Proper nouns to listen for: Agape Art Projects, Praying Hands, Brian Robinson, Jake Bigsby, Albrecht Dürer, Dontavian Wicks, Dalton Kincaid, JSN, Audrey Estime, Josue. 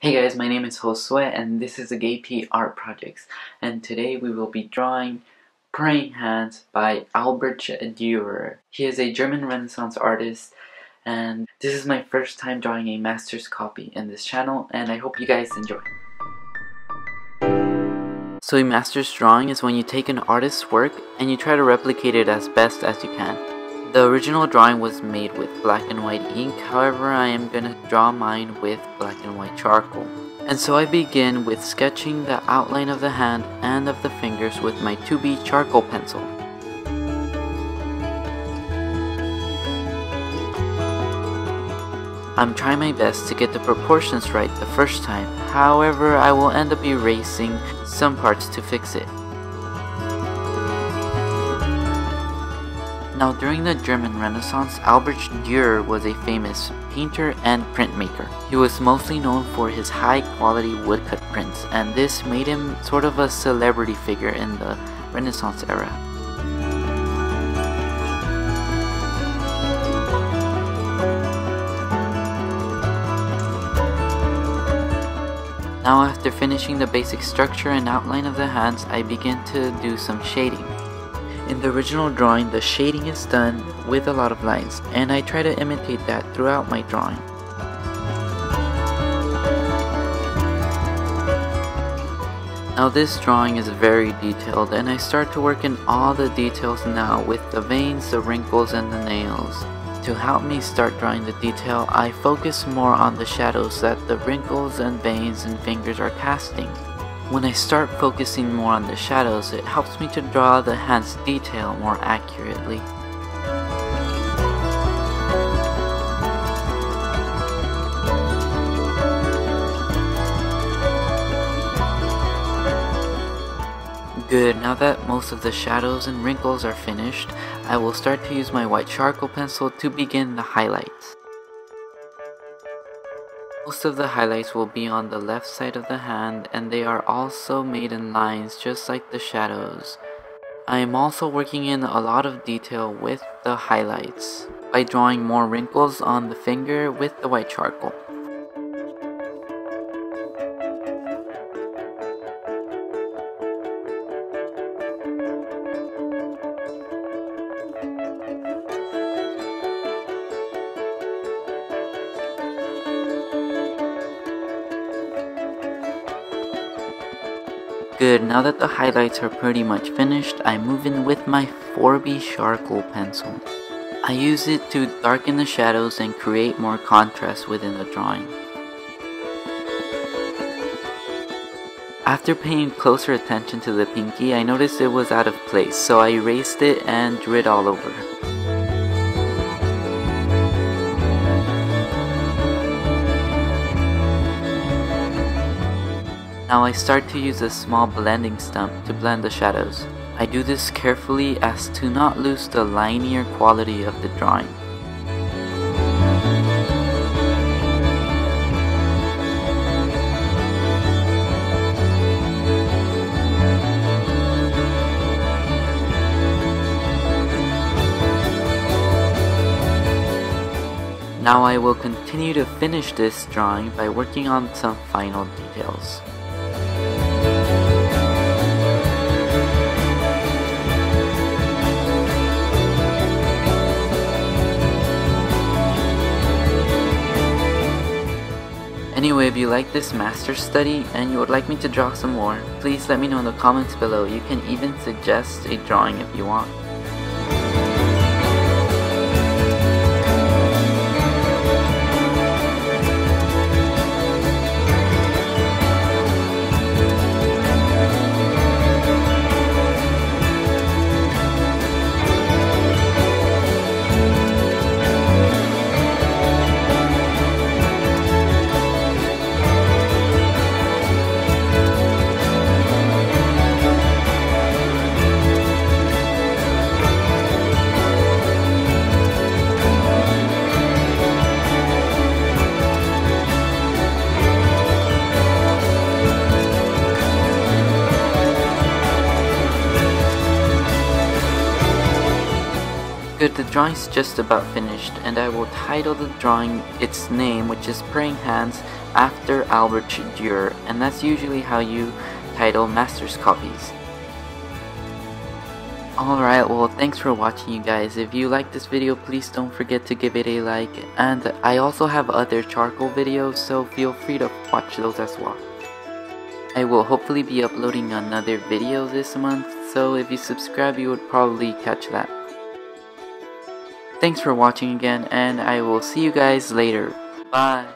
Hey guys, my name is Josue and this is Agape Art Projects, and today we will be drawing Praying Hands by Albrecht Dürer. He is a German Renaissance artist, and this is my first time drawing a master's copy in this channel, and I hope you guys enjoy. So a master's drawing is when you take an artist's work and you try to replicate it as best as you can. The original drawing was made with black and white ink, however I am going to draw mine with black and white charcoal. And so I begin with sketching the outline of the hand and of the fingers with my 2B charcoal pencil. I'm trying my best to get the proportions right the first time, however I will end up erasing some parts to fix it. Now, during the German Renaissance, Albrecht Dürer was a famous painter and printmaker. He was mostly known for his high-quality woodcut prints, and this made him sort of a celebrity figure in the Renaissance era. Now, after finishing the basic structure and outline of the hands, I begin to do some shading. In the original drawing, the shading is done with a lot of lines, and I try to imitate that throughout my drawing. Now this drawing is very detailed, and I start to work in all the details now with the veins, the wrinkles, and the nails. To help me start drawing the detail, I focus more on the shadows that the wrinkles and veins and fingers are casting. When I start focusing more on the shadows, it helps me to draw the hand's detail more accurately. Good, now that most of the shadows and wrinkles are finished, I will start to use my white charcoal pencil to begin the highlights. Most of the highlights will be on the left side of the hand, and they are also made in lines just like the shadows. I am also working in a lot of detail with the highlights by drawing more wrinkles on the finger with the white charcoal. Good, now that the highlights are pretty much finished, I move in with my 4B charcoal pencil. I use it to darken the shadows and create more contrast within the drawing. After paying closer attention to the pinky, I noticed it was out of place, so I erased it and drew it all over. Now I start to use a small blending stump to blend the shadows. I do this carefully as to not lose the linear quality of the drawing. Now I will continue to finish this drawing by working on some final details. Anyway, if you like this master's study and you would like me to draw some more, please let me know in the comments below. You can even suggest a drawing if you want. So the drawing's just about finished, and I will title the drawing its name, which is Praying Hands, after Albrecht Dürer, and that's usually how you title master's copies. Alright, well thanks for watching you guys. If you like this video, please don't forget to give it a like, and I also have other charcoal videos, so feel free to watch those as well. I will hopefully be uploading another video this month, so if you subscribe you would probably catch that. Thanks for watching again, and I will see you guys later. Bye!